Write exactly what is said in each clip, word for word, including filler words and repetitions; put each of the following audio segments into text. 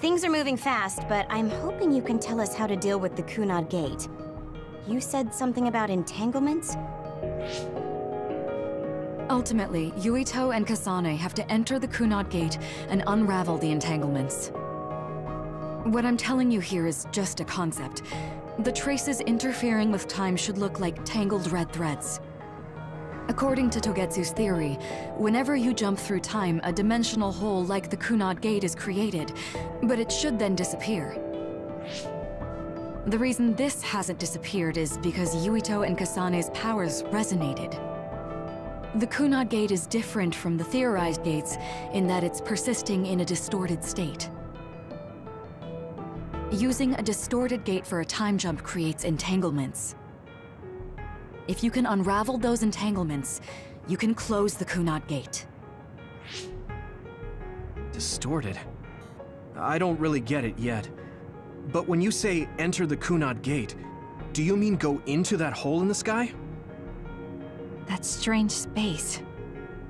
Things are moving fast, but I'm hoping you can tell us how to deal with the Kunad Gate. You said something about entanglements? Ultimately, Yuito and Kasane have to enter the Kunad Gate and unravel the entanglements. What I'm telling you here is just a concept. The traces interfering with time should look like tangled red threads. According to Togetsu's theory, whenever you jump through time, a dimensional hole like the Kunad Gate is created, but it should then disappear. The reason this hasn't disappeared is because Yuito and Kasane's powers resonated. The Kunad Gate is different from the theorized gates in that it's persisting in a distorted state. Using a distorted gate for a time jump creates entanglements. If you can unravel those entanglements, you can close the Kunad Gate. Distorted? I don't really get it yet. But when you say enter the Kunad Gate, do you mean go into that hole in the sky? That strange space.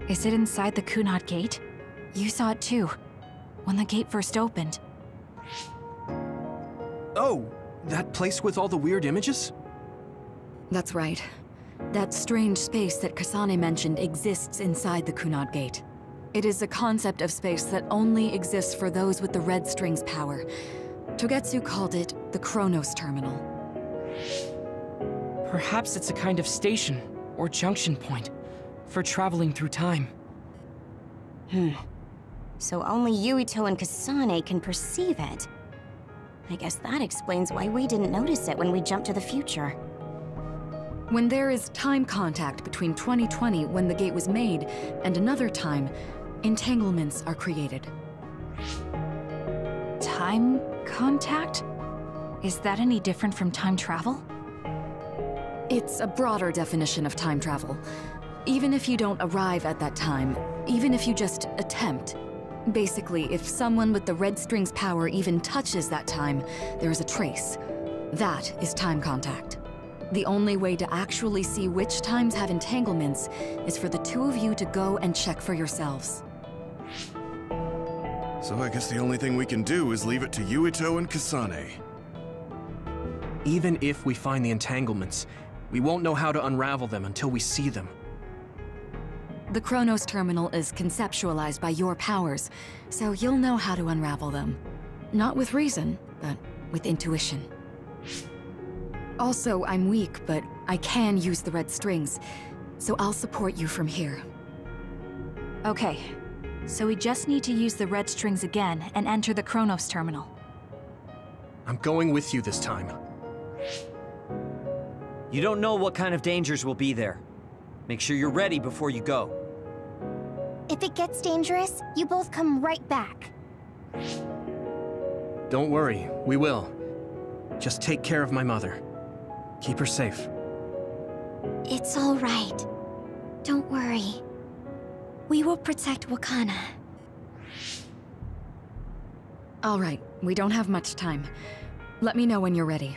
Is it inside the Kunad Gate? You saw it too, when the gate first opened. Oh, that place with all the weird images? That's right. That strange space that Kasane mentioned exists inside the Kunad Gate. It is a concept of space that only exists for those with the Red String's power. Togetsu called it the Chronos Terminal. Perhaps it's a kind of station, or junction point, for traveling through time. Hmm. So only Yuito and Kasane can perceive it. I guess that explains why we didn't notice it when we jumped to the future. When there is time contact between twenty twenty, when the gate was made, and another time, entanglements are created. Time contact? Is that any different from time travel? It's a broader definition of time travel. Even if you don't arrive at that time, even if you just attempt, basically, if someone with the Red String's power even touches that time, there is a trace. That is time contact. The only way to actually see which times have entanglements is for the two of you to go and check for yourselves. So I guess the only thing we can do is leave it to Yuito and Kasane. Even if we find the entanglements, we won't know how to unravel them until we see them. The Chronos Terminal is conceptualized by your powers, so you'll know how to unravel them. Not with reason, but with intuition. Also, I'm weak, but I can use the Red Strings, so I'll support you from here. Okay, so we just need to use the Red Strings again and enter the Chronos Terminal. I'm going with you this time. You don't know what kind of dangers will be there. Make sure you're ready before you go. If it gets dangerous, you both come right back. Don't worry, we will. Just take care of my mother. Keep her safe. It's all right. Don't worry. We will protect Wakana. All right, we don't have much time. Let me know when you're ready.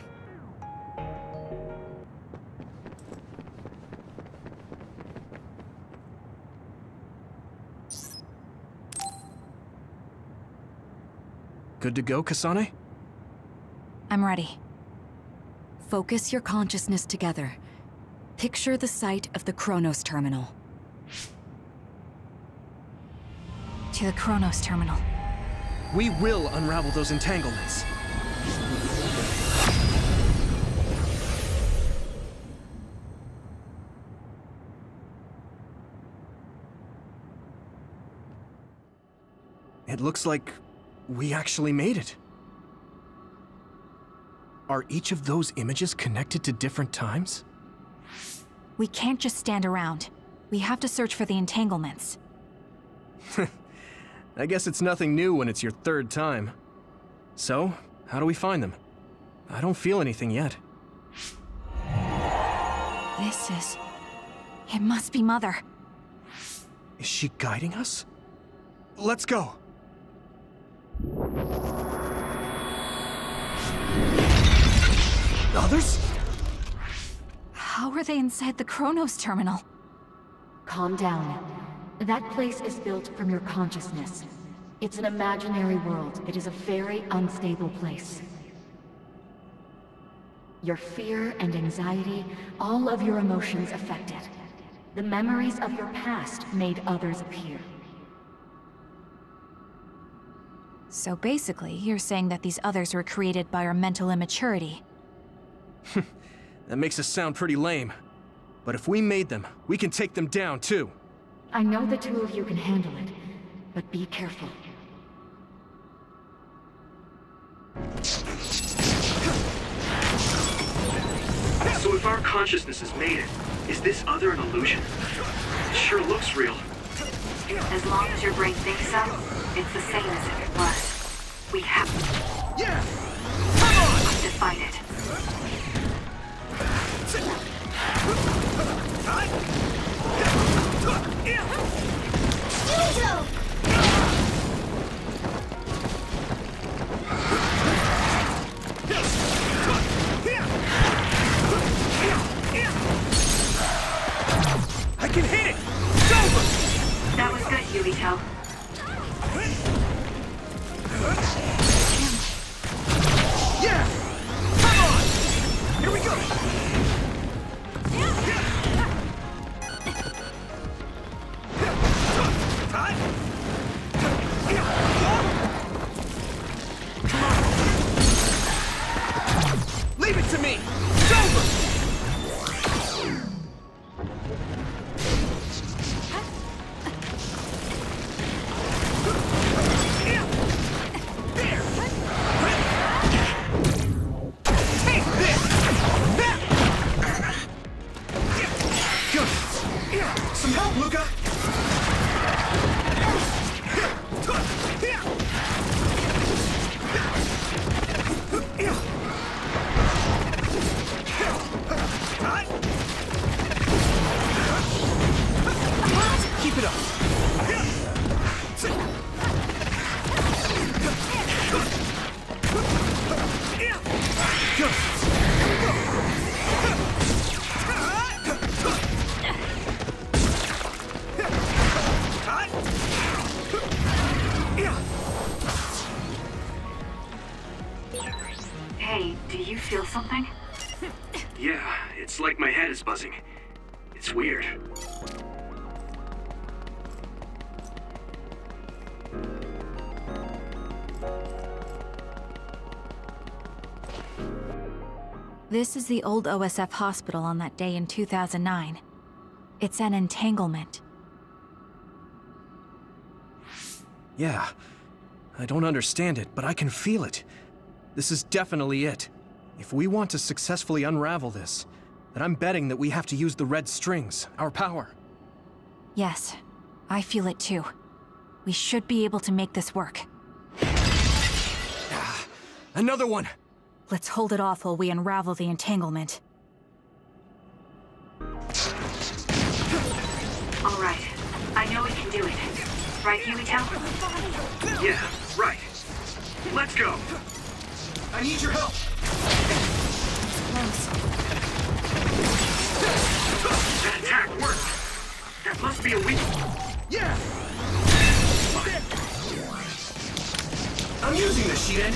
Good to go, Kasane? I'm ready. Focus your consciousness together. Picture the site of the Chronos Terminal. To the Chronos Terminal. We will unravel those entanglements. It looks like we actually made it. Are each of those images connected to different times? We can't just stand around. We have to search for the entanglements. I guess it's nothing new when it's your third time. So, how do we find them? I don't feel anything yet. This is... It must be Mother. Is she guiding us? Let's go! Others? How are they inside the Chronos Terminal? Calm down. That place is built from your consciousness. It's an imaginary world. It is a very unstable place. Your fear and anxiety, all of your emotions affected. The memories of your past made others appear. So basically, you're saying that these others were created by our mental immaturity. That makes us sound pretty lame. But if we made them, we can take them down too. I know the two of you can handle it, but be careful. So if our consciousness has made it, is this other an illusion? It sure looks real. As long as your brain thinks so, it's the same as if it was. We have to define it. Yuito! I can hit it! It's over! That was good, Yuito. Yeah! Come on! Here we go! Come on! Leave it to me! It's over! This is the old O S F hospital on that day in two thousand nine. It's an entanglement. Yeah, I don't understand it, but I can feel it. This is definitely it. If we want to successfully unravel this, then I'm betting that we have to use the red strings, our power. Yes, I feel it too. We should be able to make this work. Ah, another one! Let's hold it off while we unravel the entanglement. All right. I know we can do it. Right, Yuito? Yeah, right. Let's go. I need your help. Close. That attack worked. That must be a weak. Yeah. I'm using this, Shiden.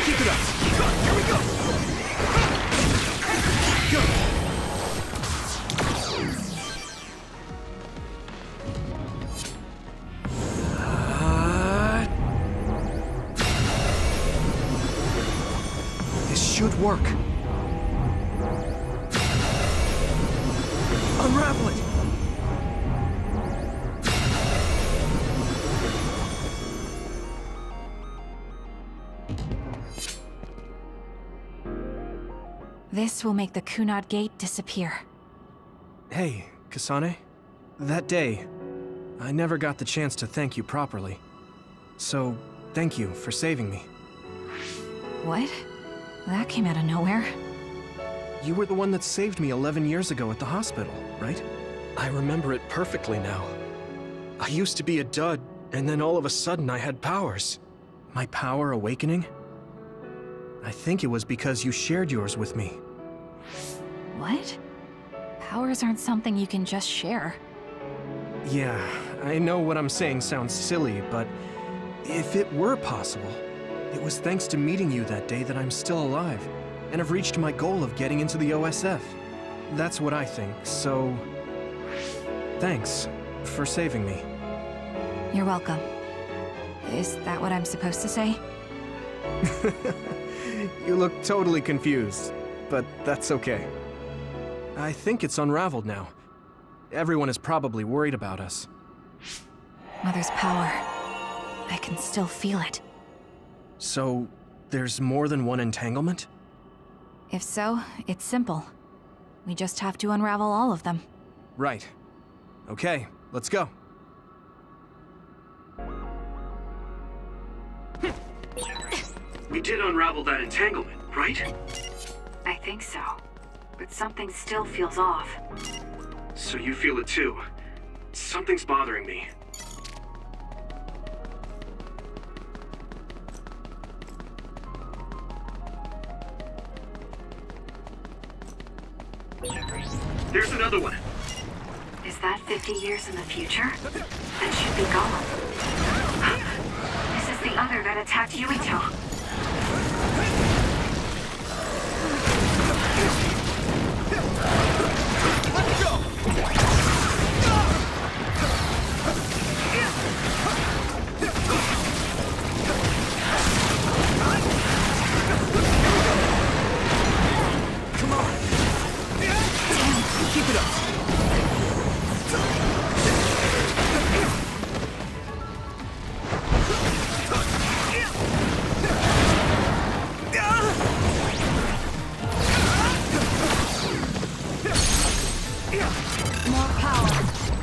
Keep it up. Here we go. Go. Uh... This should work. Unravel it! This will make the Kunad Gate disappear. Hey, Kasane. That day, I never got the chance to thank you properly. So, thank you for saving me. What? That came out of nowhere. You were the one that saved me eleven years ago at the hospital, right? I remember it perfectly now. I used to be a dud, and then all of a sudden I had powers. My power awakening? I think it was because you shared yours with me. What? Powers aren't something you can just share. Yeah, I know what I'm saying sounds silly, but if it were possible, it was thanks to meeting you that day that I'm still alive, and have reached my goal of getting into the O S F. That's what I think, so... thanks for saving me. You're welcome. Is that what I'm supposed to say? You look totally confused, but that's okay. I think it's unraveled now. Everyone is probably worried about us. Mother's power. I can still feel it. So, there's more than one entanglement? If so, it's simple. We just have to unravel all of them. Right. Okay, let's go. We did unravel that entanglement, right? I think so. But something still feels off. So you feel it too. Something's bothering me. There's another one. Is that fifty years in the future? That should be gone. This is the other that attacked Yuito. Let's go! Come on! Damn. Keep it up!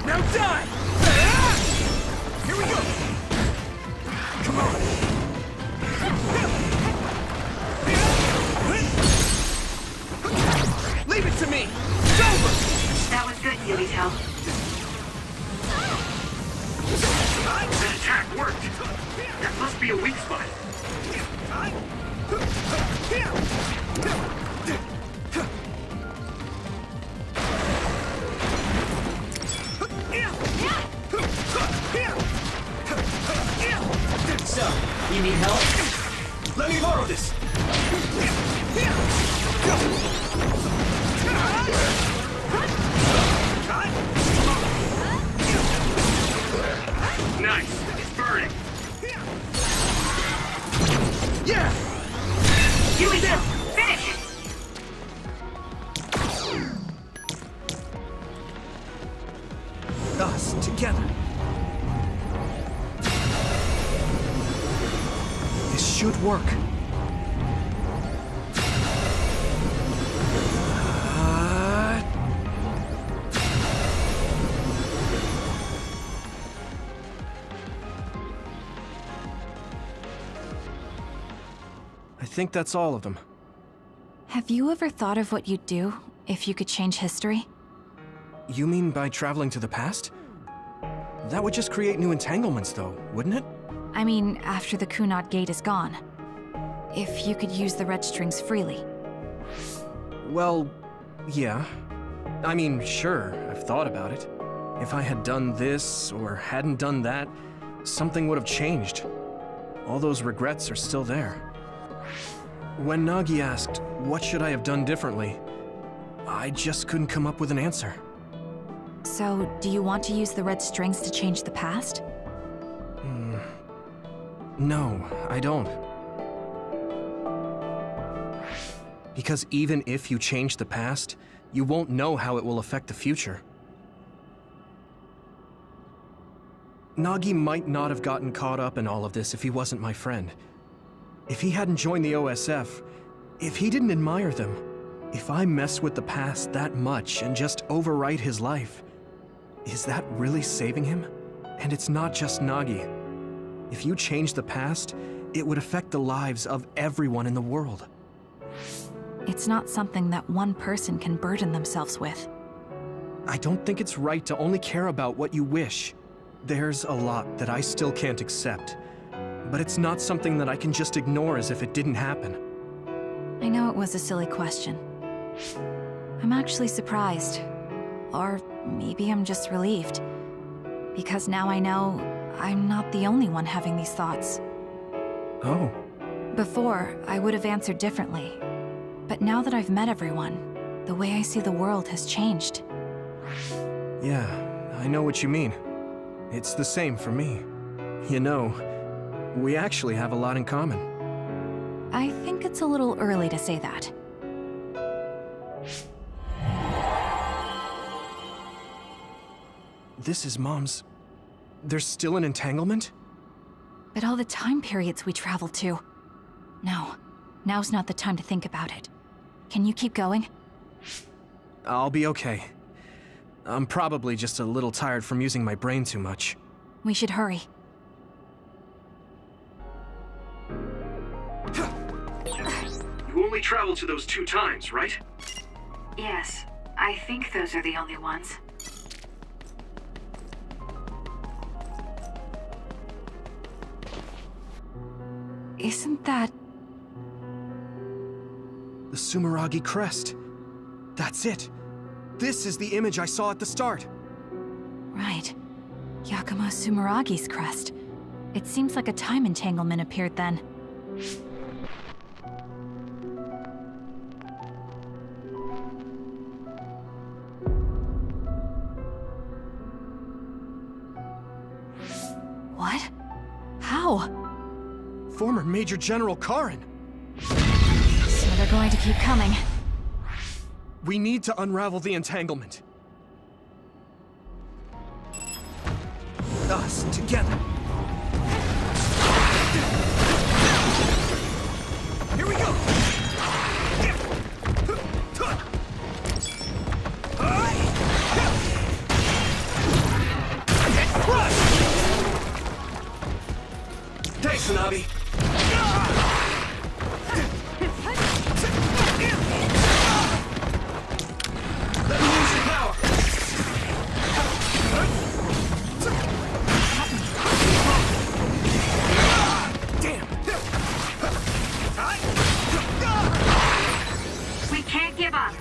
Now die! Here we go! Come on! Leave it to me! It's over! That was good, Yuito. The attack worked! That must be a weak spot. So, you need help? Let me borrow this! Nice! It's burning! Yeah! You need help! Finish! Us together! Should work. Uh... I think that's all of them. Have you ever thought of what you'd do if you could change history? You mean by traveling to the past? That would just create new entanglements, though, wouldn't it? I mean, after the Kunad Gate is gone. If you could use the red strings freely. Well, yeah. I mean, sure, I've thought about it. If I had done this, or hadn't done that, something would have changed. All those regrets are still there. When Nagi asked, what should I have done differently? I just couldn't come up with an answer. So, do you want to use the red strings to change the past? Hmm. No, I don't. Because even if you change the past, you won't know how it will affect the future. Nagi might not have gotten caught up in all of this if he wasn't my friend. If he hadn't joined the O S F, if he didn't admire them, if I mess with the past that much and just overwrite his life, is that really saving him? And it's not just Nagi. If you change the past, it would affect the lives of everyone in the world. It's not something that one person can burden themselves with. I don't think it's right to only care about what you wish. There's a lot that I still can't accept, but it's not something that I can just ignore as if it didn't happen. I know it was a silly question. I'm actually surprised. Or maybe I'm just relieved. Because now I know I'm not the only one having these thoughts. Oh. Before, I would have answered differently. But now that I've met everyone, the way I see the world has changed. Yeah, I know what you mean. It's the same for me. You know, we actually have a lot in common. I think it's a little early to say that. This is Mom's... There's still an entanglement? But all the time periods we travel to... No, now's not the time to think about it. Can you keep going? I'll be okay. I'm probably just a little tired from using my brain too much. We should hurry. You only traveled to those two times, right? Yes, I think those are the only ones. Isn't that... The Sumeragi crest. That's it. This is the image I saw at the start. Right. Yakumo Sumeragi's crest. It seems like a time entanglement appeared then. What? How? Former Major General Karen! So they're going to keep coming. We need to unravel the entanglement. Us together. Here we go! Get crushed! Thanks, Tsunabi.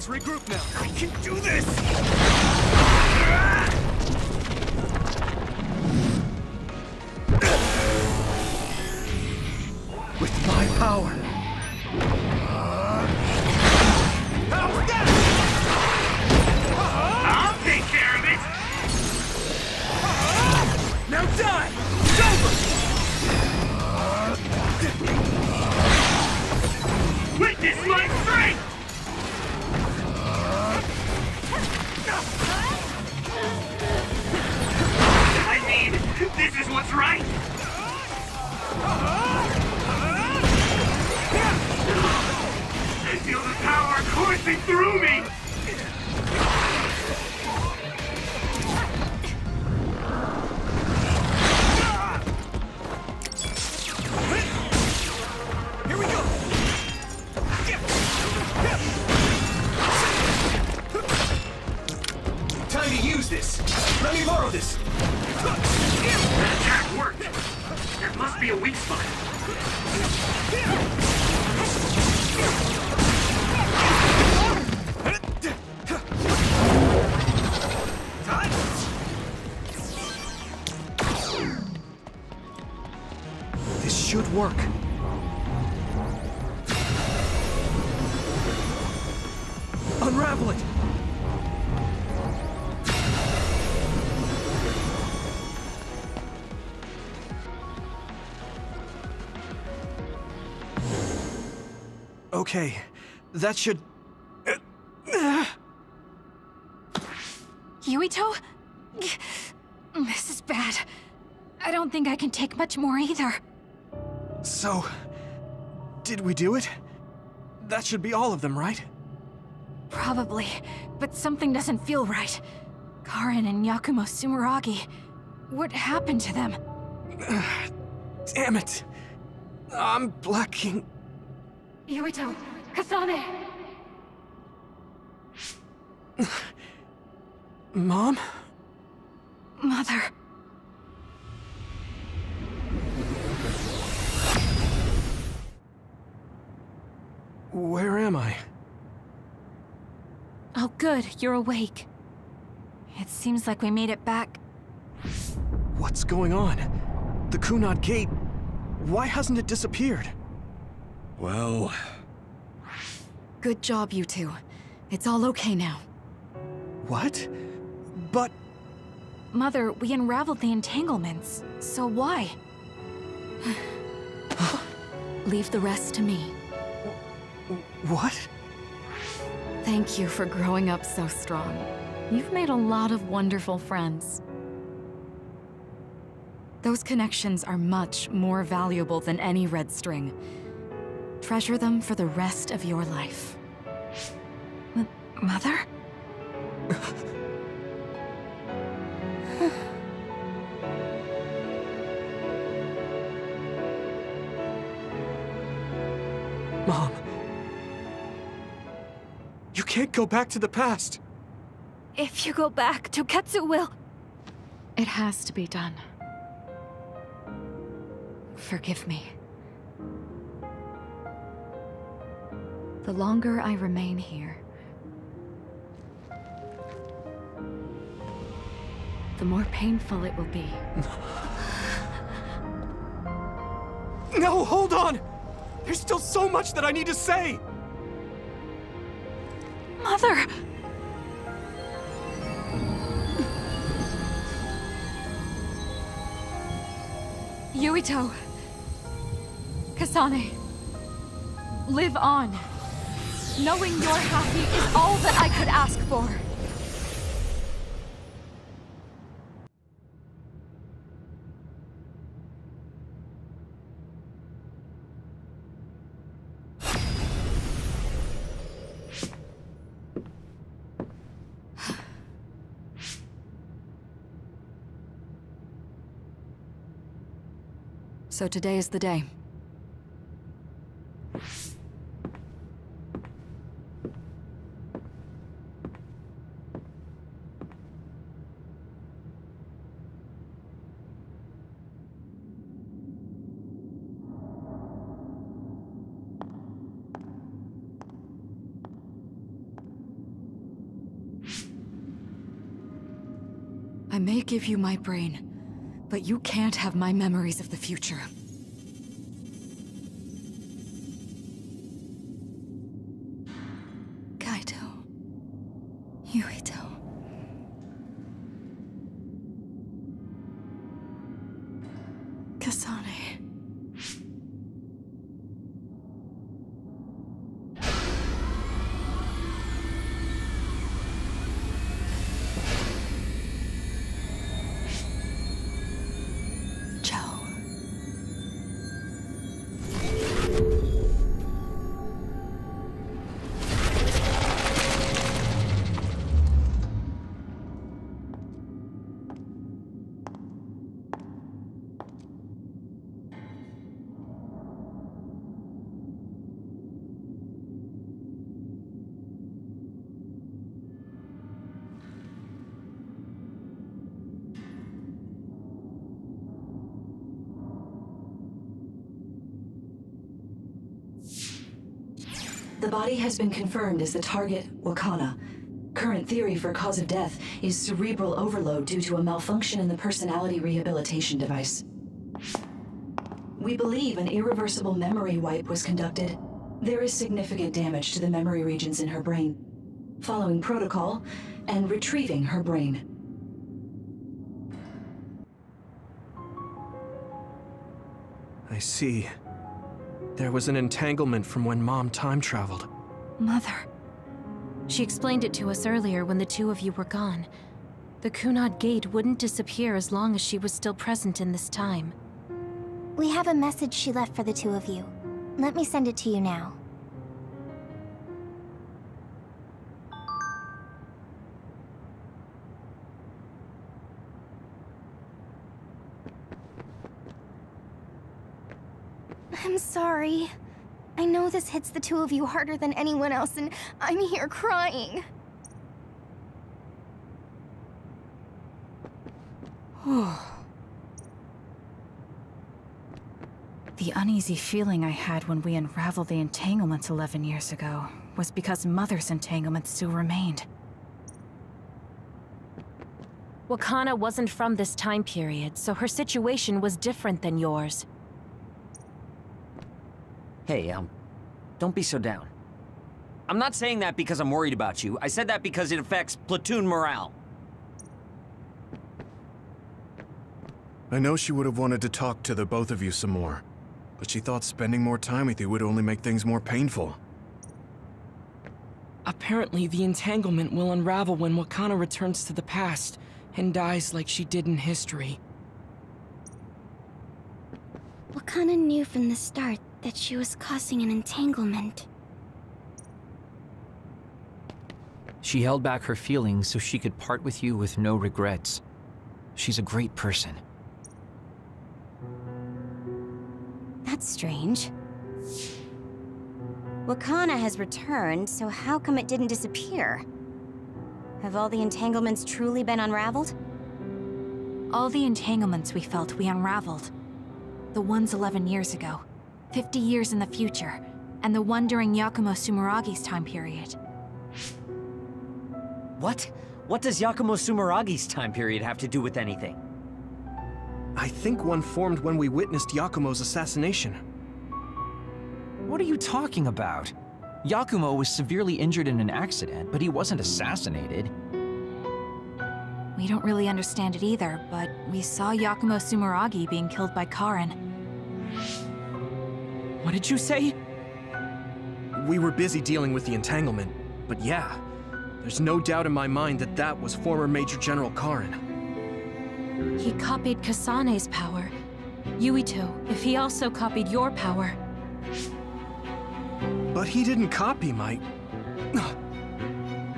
Regroup now. I can do this! With my power. I'll take care of it! Now die! It's over! Witness my strength! This is what's right! I feel the power coursing through me! Okay, that should... Yuito? This is bad. I don't think I can take much more either. So... did we do it? That should be all of them, right? Probably, but something doesn't feel right. Karen and Yakumo Sumeragi... what happened to them? Damn it. I'm blacking... Yuito, Kasane! Mom? Mother. Where am I? Oh, good. You're awake. It seems like we made it back. What's going on? The Kunad Gate... Why hasn't it disappeared? Well... Good job, you two. It's all okay now. What? But... Mother, we unraveled the entanglements, so why? Leave the rest to me. What? Thank you for growing up so strong. You've made a lot of wonderful friends. Those connections are much more valuable than any red string. Treasure them for the rest of your life. M- Mother? Mom. You can't go back to the past. If you go back, Togetsu will... It has to be done. Forgive me. The longer I remain here, the more painful it will be. No, hold on! There's still so much that I need to say! Mother! Yuito, Kasane, live on. Knowing you're happy is all that I could ask for. So today is the day. I may give you my brain, but you can't have my memories of the future. Kaito. Yuito. Kasane. The body has been confirmed as the target, Wakana. Current theory for cause of death is cerebral overload due to a malfunction in the personality rehabilitation device. We believe an irreversible memory wipe was conducted. There is significant damage to the memory regions in her brain. Following protocol and retrieving her brain. I see. There was an entanglement from when Mom time-traveled. Mother. She explained it to us earlier when the two of you were gone. The Kunad Gate wouldn't disappear as long as she was still present in this time. We have a message she left for the two of you. Let me send it to you now. I'm sorry. I know this hits the two of you harder than anyone else, and I'm here crying. The The uneasy feeling I had when we unraveled the entanglements eleven years ago was because Mother's entanglements still remained. Wakana wasn't from this time period, so her situation was different than yours. Hey, um, don't be so down. I'm not saying that because I'm worried about you. I said that because it affects platoon morale. I know she would have wanted to talk to the both of you some more, but she thought spending more time with you would only make things more painful. Apparently, the entanglement will unravel when Wakana returns to the past and dies like she did in history. Wakana knew from the start that she was causing an entanglement. She held back her feelings so she could part with you with no regrets. She's a great person. That's strange. Wakana has returned, so how come it didn't disappear? Have all the entanglements truly been unraveled? All the entanglements we felt we unraveled. The ones eleven years ago, fifty years in the future, and the one during Yakumo Sumeragi's time period. What? What does Yakumo Sumeragi's time period have to do with anything? I think one formed when we witnessed Yakumo's assassination. What are you talking about? Yakumo was severely injured in an accident, but he wasn't assassinated. We don't really understand it either, but we saw Yakumo Sumeragi being killed by Karen. What did you say? We were busy dealing with the entanglement, but yeah, there's no doubt in my mind that that was former Major General Karen. He copied Kasane's power. Yuito, if he also copied your power. But he didn't copy, Mike.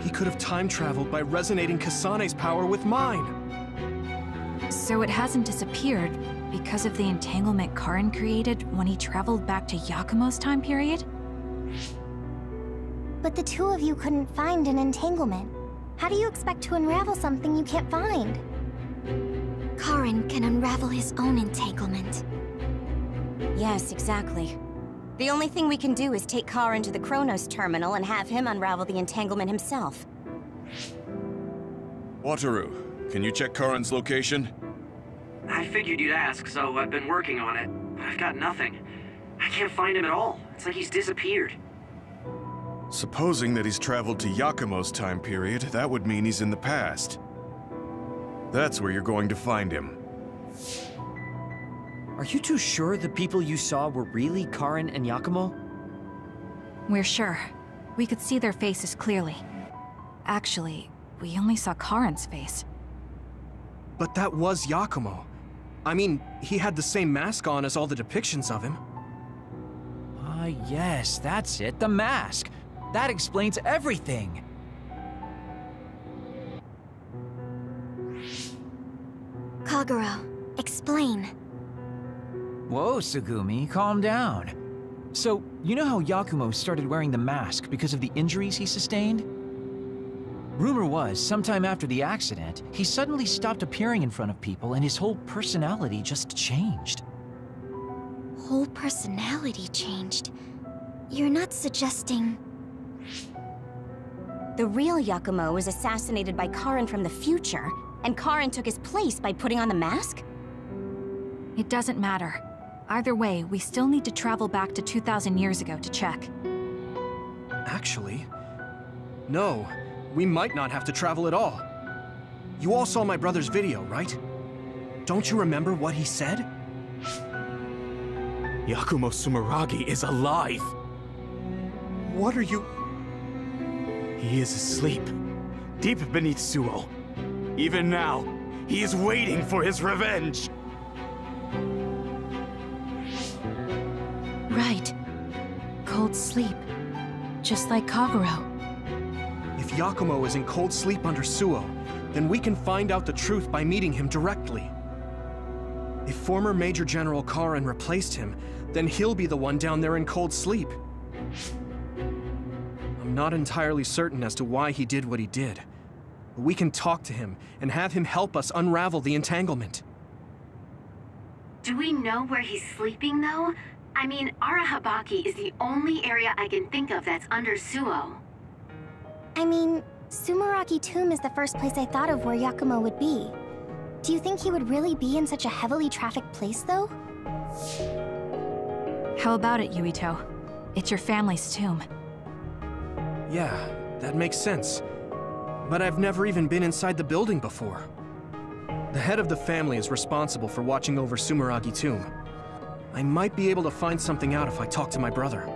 He could have time-traveled by resonating Kasane's power with mine. So it hasn't disappeared because of the entanglement Karen created when he traveled back to Yakumo's time period? But the two of you couldn't find an entanglement. How do you expect to unravel something you can't find? Karen can unravel his own entanglement. Yes, exactly. The only thing we can do is take Karen to the Chronos Terminal and have him unravel the entanglement himself. Wataru, can you check Karen's location? I figured you'd ask, so I've been working on it. But I've got nothing. I can't find him at all. It's like he's disappeared. Supposing that he's traveled to Yakumo's time period, that would mean he's in the past. That's where you're going to find him. Are you two sure the people you saw were really Karen and Yakumo? We're sure. We could see their faces clearly. Actually, we only saw Karen's face. But that was Yakumo. I mean, he had the same mask on as all the depictions of him. Ah, uh, yes, that's it, the mask. That explains everything. Kagura, explain. Whoa, Tsugumi, calm down. So, you know how Yakumo started wearing the mask because of the injuries he sustained? Rumor was, sometime after the accident, he suddenly stopped appearing in front of people and his whole personality just changed. Whole personality changed? You're not suggesting... The real Yakumo was assassinated by Karen from the future, and Karen took his place by putting on the mask? It doesn't matter. Either way, we still need to travel back to two thousand years ago to check. Actually, no. We might not have to travel at all. You all saw my brother's video, right? Don't you remember what he said? Yakumo Sumeragi is alive! What are you... He is asleep, deep beneath Suo. Even now, he is waiting for his revenge! Right. Cold sleep. Just like Kagura. If Yakumo is in cold sleep under Suo, then we can find out the truth by meeting him directly. If former Major General Karen replaced him, then he'll be the one down there in cold sleep. I'm not entirely certain as to why he did what he did, but we can talk to him and have him help us unravel the entanglement. Do we know where he's sleeping, though? I mean, Arahabaki is the only area I can think of that's under Suo. I mean, Sumeragi Tomb is the first place I thought of where Yakumo would be. Do you think he would really be in such a heavily trafficked place, though? How about it, Yuito? It's your family's tomb. Yeah, that makes sense. But I've never even been inside the building before. The head of the family is responsible for watching over Sumeragi Tomb. I might be able to find something out if I talk to my brother.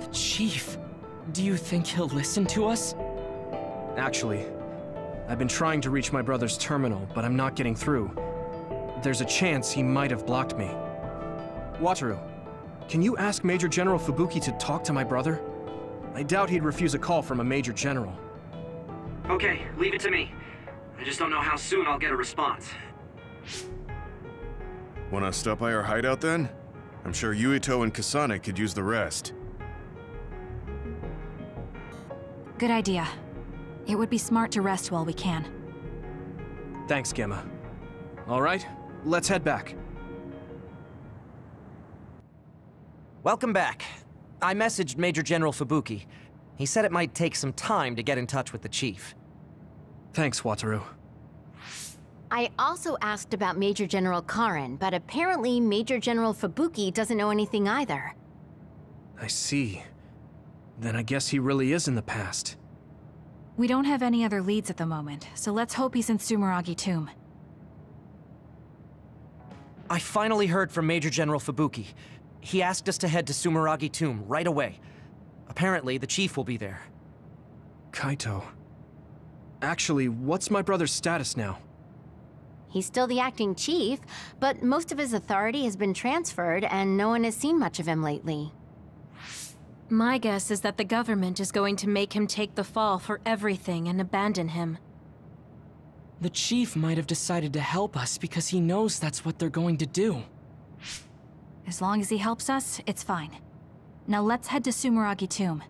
The chief? Do you think he'll listen to us? Actually, I've been trying to reach my brother's terminal, but I'm not getting through. There's a chance he might have blocked me. Wataru, can you ask Major General Fubuki to talk to my brother? I doubt he'd refuse a call from a Major General. Okay, leave it to me. I just don't know how soon I'll get a response. Wanna stop by our hideout then? I'm sure Yuito and Kasane could use the rest. Good idea. It would be smart to rest while we can. Thanks, Gemma. All right, let's head back. Welcome back. I messaged Major General Fubuki. He said it might take some time to get in touch with the chief. Thanks, Wataru. I also asked about Major General Karen, but apparently Major General Fubuki doesn't know anything either. I see. Then I guess he really is in the past. We don't have any other leads at the moment, so let's hope he's in Sumeragi Tomb. I finally heard from Major General Fubuki. He asked us to head to Sumeragi Tomb right away. Apparently, the chief will be there. Kaito. Actually, what's my brother's status now? He's still the acting chief, but most of his authority has been transferred and no one has seen much of him lately. My guess is that the government is going to make him take the fall for everything and abandon him. The chief might have decided to help us because he knows that's what they're going to do. As long as he helps us, it's fine. Now let's head to Sumeragi Tomb.